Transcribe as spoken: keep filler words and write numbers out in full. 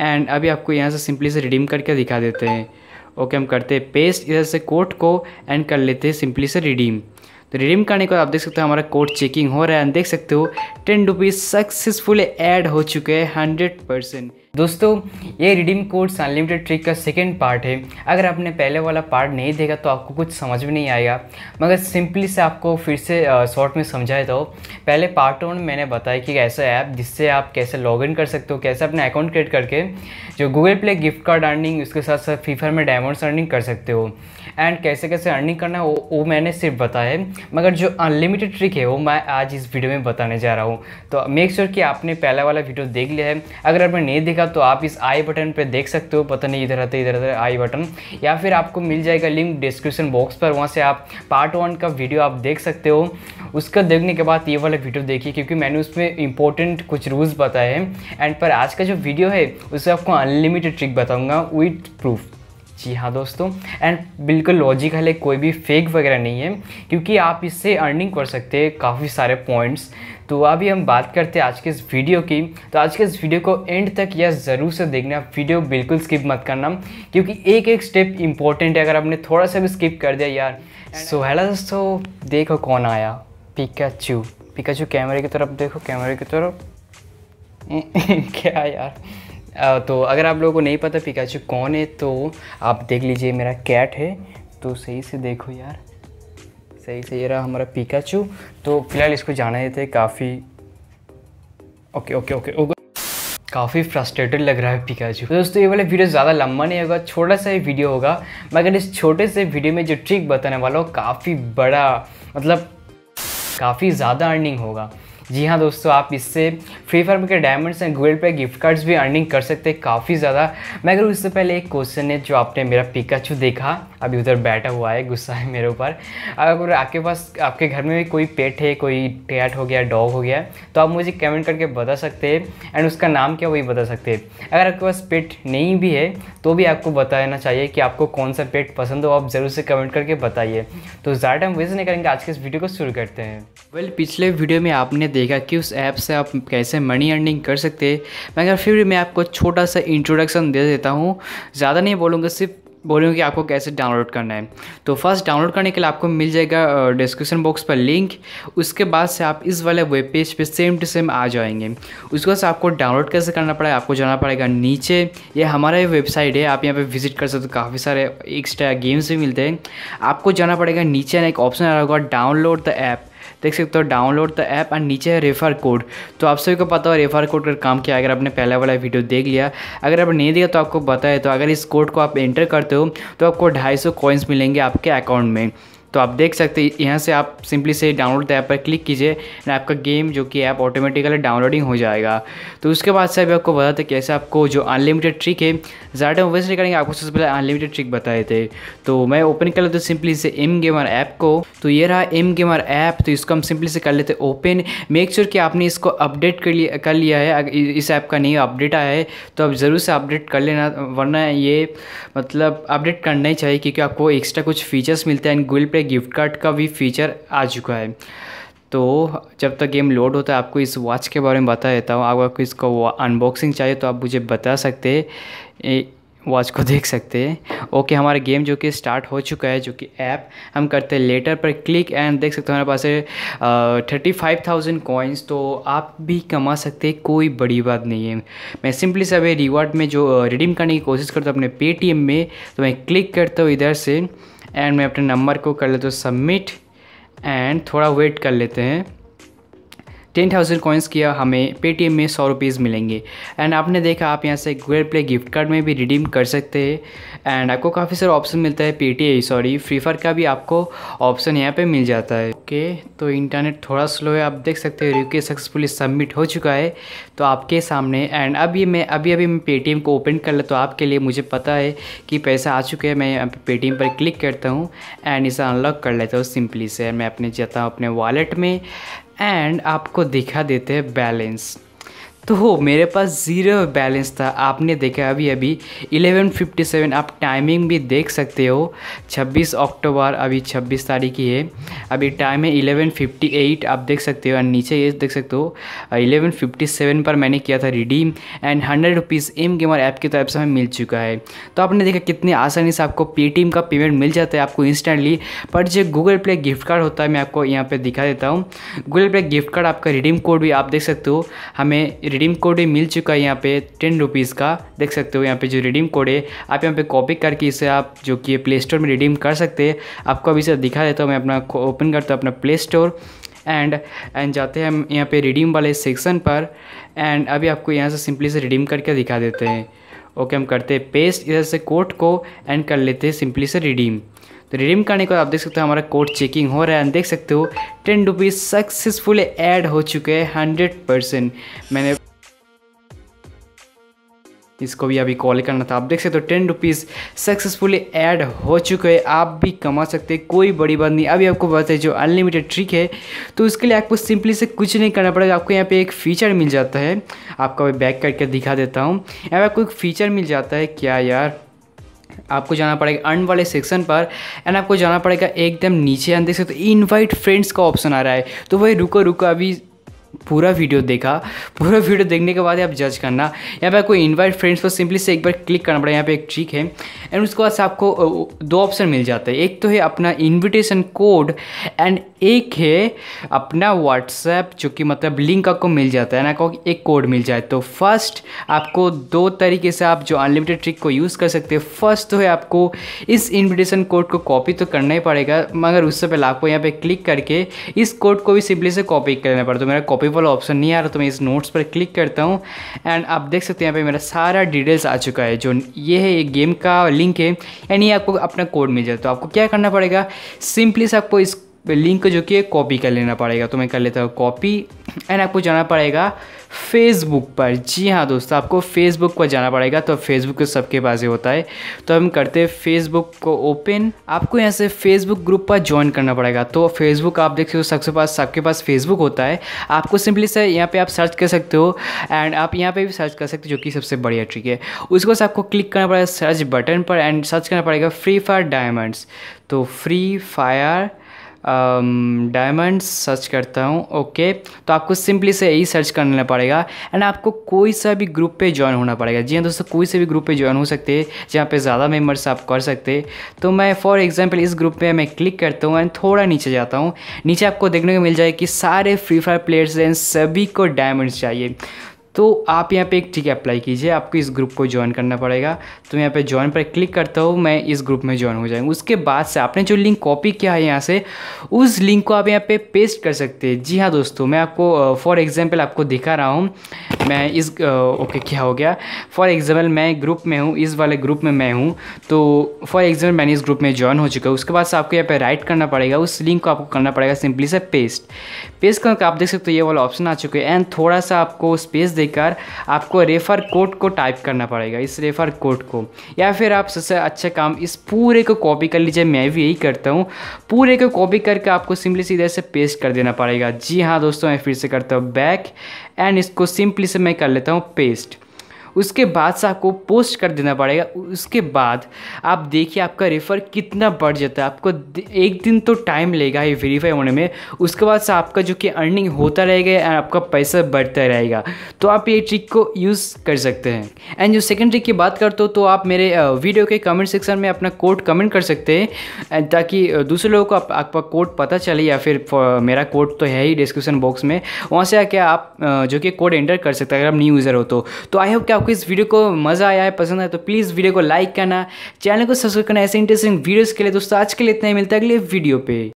And अभी आपको यहाँ से सिंपली से रिडीम करके दिखा देते हैं। ओके, हम करते हैं पेस्ट इधर से कोड को एंड कर लेते हैं सिंपली से रिडीम। तो रिडीम करने के बाद आप देख सकते हो हमारा कोड चेकिंग हो रहा है एंड देख सकते हो टेन रुपीज़ सक्सेसफुली ऐड हो चुके हैं हंड्रेड परसेंट। दोस्तों ये रिडीम कोड्स अनलिमिटेड ट्रिक का सेकेंड पार्ट है। अगर आपने पहले वाला पार्ट नहीं देखा तो आपको कुछ समझ में नहीं आएगा, मगर सिंपली से आपको फिर से शॉर्ट में समझाया था। पहले पार्ट वन में मैंने बताया कि ऐसा ऐप जिससे आप कैसे लॉगिन कर सकते हो, कैसे अपना अकाउंट क्रिएट करके जो Google Play gift card earning, उसके साथ साथ फ्री फायर में डायमंड्स अर्निंग कर सकते हो एंड कैसे कैसे अर्निंग करना है वो, वो मैंने सिर्फ बताया है। मगर जो अनलिमिटेड ट्रिक है वो मैं आज इस वीडियो में बताने जा रहा हूँ। तो मेक श्योर कि आपने पहला वाला वीडियो देख लिया है। अगर आपने नहीं देखा तो आप इस आई बटन पे देख सकते हो, पता नहीं इधर आते इधर आते आई बटन, या फिर आपको मिल जाएगा लिंक डिस्क्रिप्शन बॉक्स पर, वहाँ से आप पार्ट वन का वीडियो आप देख सकते हो। उसका देखने के बाद ये वाला वीडियो देखिए, क्योंकि मैंने उसमें इंपॉर्टेंट कुछ रूल्स बताए हैं। एंड पर आज का जो वीडियो है उससे आपको अनलिमिटेड ट्रिक बताऊँगा विथ प्रूफ। जी हाँ दोस्तों, एंड बिल्कुल लॉजिकल है, कोई भी फेक वगैरह नहीं है, क्योंकि आप इससे अर्निंग कर सकते हैं काफ़ी सारे पॉइंट्स। तो अभी हम बात करते हैं आज के इस वीडियो की। तो आज के इस वीडियो को एंड तक या ज़रूर से देखना, वीडियो बिल्कुल स्किप मत करना, क्योंकि एक एक स्टेप इंपॉर्टेंट है। अगर आपने थोड़ा सा भी स्किप कर दिया यार। सो हेलो दोस्तों, देखो कौन आया, पिकाचू। पिकाचू कैमरे की तरफ देखो, कैमरे की तरफ क्या यार। तो अगर आप लोगों को नहीं पता पिकाचू कौन है तो आप देख लीजिए, मेरा कैट है तो सही से देखो यार, सही से। ये रहा हमारा पिकाचू। तो फिलहाल इसको जाने देते हैं। काफ़ी ओके ओके ओके ओके काफ़ी फ्रस्ट्रेटेड लग रहा है पिकाचू। दोस्तों ये वाला वीडियो ज़्यादा लंबा नहीं होगा, छोटा सा ही वीडियो होगा, मगर इस छोटे से वीडियो में जो ट्रिक बताने वाला हो काफ़ी बड़ा, मतलब काफ़ी ज़्यादा अर्निंग होगा। जी हाँ दोस्तों, आप इससे फ्री फायर के diamonds and Google Pay gift cards भी अर्निंग कर सकते हैं काफ़ी ज़्यादा। मगर उससे पहले एक क्वेश्चन है, जो आपने मेरा पिकाचू देखा अभी उधर बैठा हुआ है, गुस्सा है मेरे ऊपर। अगर आपके पास आपके घर में भी कोई पेट है, कोई कैट हो गया, डॉग हो गया, तो आप मुझे कमेंट करके बता सकते हैं एंड उसका नाम क्या वही बता सकते हैं। अगर आपके पास पेट नहीं भी है तो भी आपको बताना चाहिए कि आपको कौन सा पेट पसंद हो, आप ज़रूर से कमेंट करके बताइए। तो ज़्यादा टाइम वेस्ट नहीं करेंगे, आज के इस वीडियो को शुरू करते हैं। वेल पिछले वीडियो में आपने देखा कि उस ऐप से आप कैसे मनी अर्निंग कर सकते हैं, मगर फिर भी मैं आपको छोटा सा इंट्रोडक्शन दे देता हूँ। ज़्यादा नहीं बोलूँगा, सिर्फ बोलूँगा कि आपको कैसे डाउनलोड करना है। तो फर्स्ट डाउनलोड करने के लिए आपको मिल जाएगा डिस्क्रिप्शन बॉक्स पर लिंक। उसके बाद से आप इस वाले वेब पेज पे सेम टू सेम आ जाएंगे। उसके बाद से आपको डाउनलोड कैसे करना पड़ेगा, आपको जाना पड़ेगा नीचे। ये हमारा ही वेबसाइट है, आप यहाँ पे विजिट कर सकते हो, काफ़ी सारे एक्स्ट्रा गेम्स भी मिलते हैं। आपको जाना पड़ेगा नीचे, एक ऑप्शन आ रहा होगा डाउनलोड द ऐप, देख सकते हो डाउनलोड द ऐप, एंड नीचे है रेफर कोड। तो आप सभी को पता हो रेफर कोड का काम क्या है, अगर आपने पहला वाला वीडियो देख लिया। अगर आपने नहीं दिया तो आपको पता है। तो अगर इस कोड को आप एंटर करते हो तो आपको ढाई सौ कॉइन्स मिलेंगे आपके अकाउंट में। तो आप देख सकते हैं यहाँ से आप सिंपली से डाउनलोड द ऐप पर क्लिक कीजिए एंड आपका गेम जो कि ऐप ऑटोमेटिकली डाउनलोडिंग हो जाएगा। तो उसके बाद से अभी आपको बताते कैसे आपको जो अनलिमिटेड ट्रिक है, ज़्यादा वेस्ट नहीं करेंगे, आपको सबसे पहले अनलिमिटेड ट्रिक बताए थे। तो मैं ओपन कर लेता हूँ सिंपली से एम गेमर ऐप को। तो ये रहा एम गेमर ऐप। तो इसको हम सिंपली से कर लेते ओपन। मेक श्योर कि आपने इसको अपडेट कर लिया कर लिया है। इस ऐप का नहीं अपडेट आया है तो आप ज़रूर से अपडेट कर लेना, वरना ये मतलब अपडेट करना ही चाहिए, क्योंकि आपको एक्स्ट्रा कुछ फीचर्स मिलते हैं and Google Play gift card का भी फीचर आ चुका है। तो जब तक गेम लोड होता है आपको इस वॉच के बारे में बता देता हूँ। अगर आपको इसको अनबॉक्सिंग चाहिए तो आप मुझे बता सकते हैं, वॉच को देख सकते हैं। ओके, हमारा गेम जो कि स्टार्ट हो चुका है, जो कि ऐप हम करते हैं लेटर पर क्लिक एंड देख सकते हो हमारे पास है थर्टी फाइव थाउजेंड कॉइन्स। तो आप भी कमा सकते हैं, कोई बड़ी बात नहीं है। मैं सिंपली सब रिवॉर्ड में जो रिडीम करने की कोशिश करता हूँ अपने पेटीएम में, तो मैं क्लिक करता हूँ इधर से एंड मैं अपने नंबर को कर लेता हूँ सबमिट एंड थोड़ा वेट कर लेते हैं। टेन थाउजेंड कॉइन्स किया, हमें पेटीएम में सौ रुपीज़ मिलेंगे। एंड आपने देखा आप यहाँ से गूगल प्ले गिफ्ट कार्ड में भी रिडीम कर सकते हैं एंड आपको काफ़ी सारे ऑप्शन मिलता है। पेटीएम सॉरी फ्री फायर का भी आपको ऑप्शन यहाँ पे मिल जाता है। ओके, तो इंटरनेट थोड़ा स्लो है, आप देख सकते हो रिक्वेस्ट सक्सेसफुली सबमिट हो चुका है तो आपके सामने। एंड अभी मैं अभी अभी मैं पेटीएम को ओपन कर लेता तो आपके लिए, मुझे पता है कि पैसा आ चुके हैं। मैं यहाँ पे पेटीएम पर क्लिक करता हूँ एंड इसे अनलॉक कर लेता हूँ सिंपली से। मैं अपने जाता हूँ अपने वॉलेट में एंड आपको दिखा देते हैं बैलेंस। तो मेरे पास ज़ीरो बैलेंस था। आपने देखा अभी अभी ग्यारह सौ सत्तावन, आप टाइमिंग भी देख सकते हो। छब्बीस अक्टूबर, अभी छब्बीस तारीख ही है, अभी टाइम है ग्यारह सौ अट्ठावन, आप देख सकते हो। एंड नीचे ये देख सकते हो ग्यारह सौ सत्तावन पर मैंने किया था redeem and hundred rupees M Gamer app की तरफ से हमें मिल चुका है। तो आपने देखा कितनी आसानी से आपको पेटीएम का पेमेंट मिल जाता है आपको इंस्टेंटली। पर जो गूगल प्ले गिफ्ट कार्ड होता है, मैं आपको यहाँ पर दिखा देता हूँ। गूगल प्ले गिफ्ट कार्ड आपका रिडीम कोड भी आप देख सकते हो, हमें रिडीम कोड भी मिल चुका है यहाँ पे टेन रुपीज़ का। देख सकते हो यहाँ पे जो रिडीम कोड है, आप यहाँ पे कॉपी करके इसे आप जो कि प्ले स्टोर में रिडीम कर सकते हैं। आपको अभी से दिखा देता हूँ, मैं अपना ओपन करता हूँ अपना प्ले स्टोर एंड एंड जाते हैं हम यहाँ पे रिडीम वाले सेक्शन पर। एंड अभी आपको यहाँ से सिंपली से रिडीम करके दिखा देते हैं। ओके, हम करते हैं पेस्ट इधर से कोड को एंड कर लेते हैं सिंपली से रिडीम। तो रिडीम करने के बाद आप देख सकते हो हमारा कोड चेकिंग हो रहा है एंड देख सकते हो टेन रुपीज़ सक्सेसफुली ऐड हो चुके हैं हंड्रेड परसेंट। मैंने इसको भी अभी कॉल करना था। आप देख सकते हो टेन रुपीज़ सक्सेसफुली ऐड हो चुके हैं। आप भी कमा सकते हैं, कोई बड़ी बात नहीं। अभी आपको बताए जो अनलिमिटेड ट्रिक है, तो इसके लिए आपको सिंपली से कुछ नहीं करना पड़ेगा। आपको यहाँ पे एक फ़ीचर मिल जाता है, आपको मैं बैक करके दिखा देता हूँ। यहाँ पर आपको एक फ़ीचर मिल जाता है, क्या यार, आपको जाना पड़ेगा अर्न वाले सेक्शन पर एंड आपको जाना पड़ेगा एकदम नीचे। एंड देख सकते हो इनवाइट फ्रेंड्स का ऑप्शन आ रहा है। तो वही रुको रुको, अभी पूरा वीडियो देखा, पूरा वीडियो देखने के बाद आप जज करना। यहाँ पे आपको इनवाइट फ्रेंड्स पर सिंपली से एक बार क्लिक करना पड़ेगा। यहाँ पे एक ट्रिक है एंड उसके बाद से आपको दो ऑप्शन मिल जाता है। एक तो है अपना इनविटेशन कोड एंड एक है अपना व्हाट्सएप जो कि मतलब लिंक आपको मिल जाता है ना, आपको एक कोड मिल जाए। तो फर्स्ट आपको दो तरीके से आप जो अनलिमिटेड ट्रिक को यूज़ कर सकते हो। फर्स्ट तो है आपको इस इन्विटेशन कोड को कॉपी तो करना ही पड़ेगा, मगर उससे पहले आपको यहाँ पर क्लिक करके इस कोड को भी सिंपली से कॉपी करना पड़ता है। तो मेरा कॉपी वाला ऑप्शन नहीं आ रहा, तो मैं इस नोट्स पर क्लिक करता हूँ एंड आप देख सकते हैं यहाँ पे मेरा सारा डिटेल्स आ चुका है। जो ये है ये गेम का लिंक है यानी आपको अपना कोड मिल जाए। तो आपको क्या करना पड़ेगा, सिंपली से आपको इस लिंक जो कि कॉपी कर लेना पड़ेगा। तो मैं कर लेता हूँ कॉपी एंड आपको जाना पड़ेगा फेसबुक पर। जी हाँ दोस्तों, आपको फेसबुक पर जाना पड़ेगा। तो फेसबुक तो सबके पास ही होता है, तो हम करते हैं फेसबुक को ओपन। आपको यहाँ से फेसबुक ग्रुप पर ज्वाइन करना पड़ेगा। तो फेसबुक आप देख सकते हो सबके पास सबके पास फेसबुक होता है। आपको सिंपली से यहाँ पे आप सर्च कर सकते हो एंड आप यहाँ पे भी सर्च कर सकते हो, जो कि सबसे बढ़िया ट्रिक है। उसके बाद आपको क्लिक करना पड़ेगा सर्च बटन पर एंड सर्च करना पड़ेगा फ्री फायर डायमंड्स। तो फ्री फायर डायमंड्स सर्च करता हूँ। ओके, तो आपको सिंपली से यही सर्च करना पड़ेगा एंड आपको कोई सा भी ग्रुप पे ज्वाइन होना पड़ेगा। जी हाँ दोस्तों, कोई से भी ग्रुप पे ज्वाइन हो सकते हैं जहाँ पे ज़्यादा मेंबर्स आप कर सकते हैं। तो मैं फॉर एग्जांपल इस ग्रुप पे मैं क्लिक करता हूँ एंड थोड़ा नीचे जाता हूँ। नीचे आपको देखने को मिल जाए कि सारे फ्री फायर प्लेयर्स एंड सभी को डायमंड्स चाहिए। तो आप यहाँ पे एक ट्रिक अप्लाई कीजिए, आपको इस ग्रुप को ज्वाइन करना पड़ेगा। तो यहाँ पे ज्वाइन पर क्लिक करता हूँ, मैं इस ग्रुप में ज्वाइन हो जाऊँगा। उसके बाद से आपने जो लिंक कॉपी किया है यहाँ से, उस लिंक को आप यहाँ पे पेस्ट कर सकते हैं। जी हाँ दोस्तों, मैं आपको फॉर एग्जांपल आपको दिखा रहा हूँ। मैं इस ओके क्या हो गया, फॉर एग्जाम्पल मैं ग्रुप में हूँ, इस वाले ग्रुप में मैं हूँ। तो फॉर एग्जाम्पल मैंने इस ग्रुप में ज्वाइन हो चुका है। उसके बाद से आपको यहाँ पर राइट करना पड़ेगा, उस लिंक को आपको करना पड़ेगा सिंपली से पेस्ट। पेस्ट करके आप देख सकते हो ये वाला ऑप्शन आ चुका है एंड थोड़ा सा आपको स्पेस देकर आपको रेफर कोड को टाइप करना पड़ेगा, इस रेफर कोड को। या फिर आप सबसे अच्छा काम इस पूरे को कॉपी कर लीजिए, मैं भी यही करता हूँ। पूरे को कॉपी करके आपको सिंपली सीधे से पेस्ट कर देना पड़ेगा। जी हाँ दोस्तों, मैं फिर से करता हूँ बैक एंड इसको सिंपली से मैं कर लेता हूँ पेस्ट। उसके बाद से आपको पोस्ट कर देना पड़ेगा। उसके बाद आप देखिए आपका रेफर कितना बढ़ जाता है। आपको एक दिन तो टाइम लेगा ये वेरीफाई होने में, उसके बाद से आपका जो कि अर्निंग होता रहेगा एंड आपका पैसा बढ़ता रहेगा। तो आप ये ट्रिक को यूज़ कर सकते हैं। एंड जो सेकंड ट्रिक की बात करते हो, तो आप मेरे वीडियो के कमेंट सेक्शन में अपना कोड कमेंट कर सकते हैं, ताकि दूसरे लोगों को आप, आपका कोड पता चले। या फिर मेरा कोड तो है ही डिस्क्रिप्शन बॉक्स में, वहाँ से आके आप जो कि कोड एंटर कर सकते हैं अगर आप न्यू यूज़र हो तो। तो आई होप कि आपको इस वीडियो को मज़ा आया है, पसंद आया तो प्लीज़ वीडियो को लाइक करना, चैनल को सब्सक्राइब करना ऐसे इंटरेस्टिंग वीडियोस के लिए। दोस्तों आज के लिए इतना ही, मिलता है अगले वीडियो पे।